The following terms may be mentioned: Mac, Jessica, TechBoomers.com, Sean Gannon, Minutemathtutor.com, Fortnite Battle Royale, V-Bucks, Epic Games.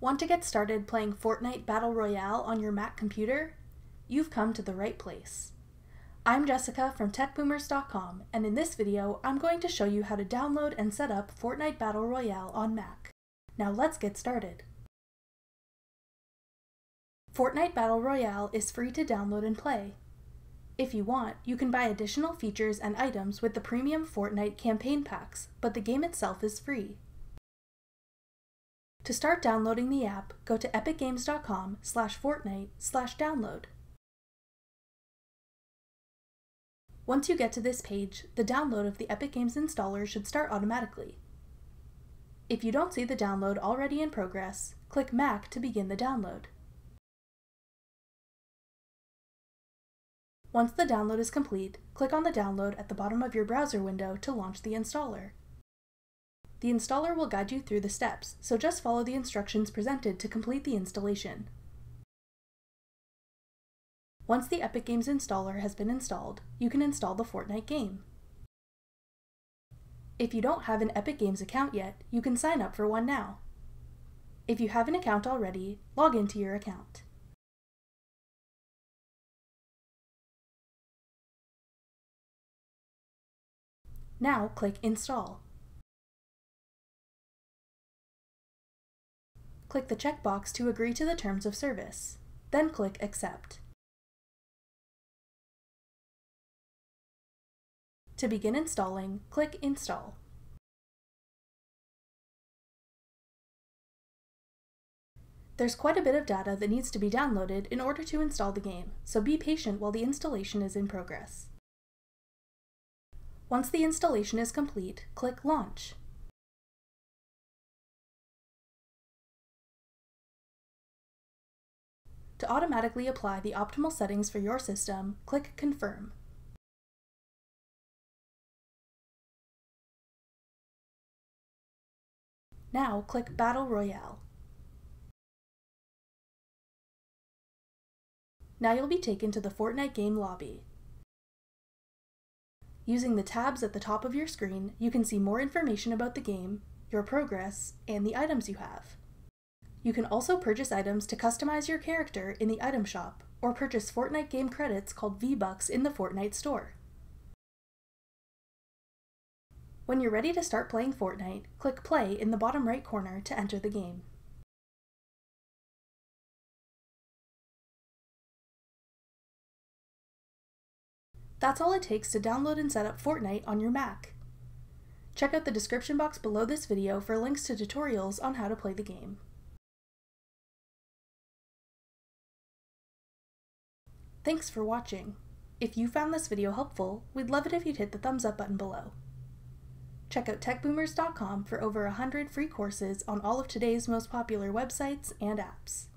Want to get started playing Fortnite Battle Royale on your Mac computer? You've come to the right place. I'm Jessica from TechBoomers.com, and in this video, I'm going to show you how to download and set up Fortnite Battle Royale on Mac. Now let's get started. Fortnite Battle Royale is free to download and play. If you want, you can buy additional features and items with the premium Fortnite campaign packs, but the game itself is free. To start downloading the app, go to epicgames.com/Fortnite/download. Once you get to this page, the download of the Epic Games installer should start automatically. If you don't see the download already in progress, click Mac to begin the download. Once the download is complete, click on the download at the bottom of your browser window to launch the installer. The installer will guide you through the steps, so just follow the instructions presented to complete the installation. Once the Epic Games installer has been installed, you can install the Fortnite game. If you don't have an Epic Games account yet, you can sign up for one now. If you have an account already, log into your account. Now click Install. Click the checkbox to agree to the terms of service, then click Accept. To begin installing, click Install. There's quite a bit of data that needs to be downloaded in order to install the game, so be patient while the installation is in progress. Once the installation is complete, click Launch. To automatically apply the optimal settings for your system, click Confirm. Now click Battle Royale. Now you'll be taken to the Fortnite game lobby. Using the tabs at the top of your screen, you can see more information about the game, your progress, and the items you have. You can also purchase items to customize your character in the item shop, or purchase Fortnite game credits called V-Bucks in the Fortnite store. When you're ready to start playing Fortnite, click Play in the bottom right corner to enter the game. That's all it takes to download and set up Fortnite on your Mac. Check out the description box below this video for links to tutorials on how to play the game. Thanks for watching. If you found this video helpful, we'd love it if you'd hit the thumbs up button below. Check out techboomers.com for over 100 free courses on all of today's most popular websites and apps.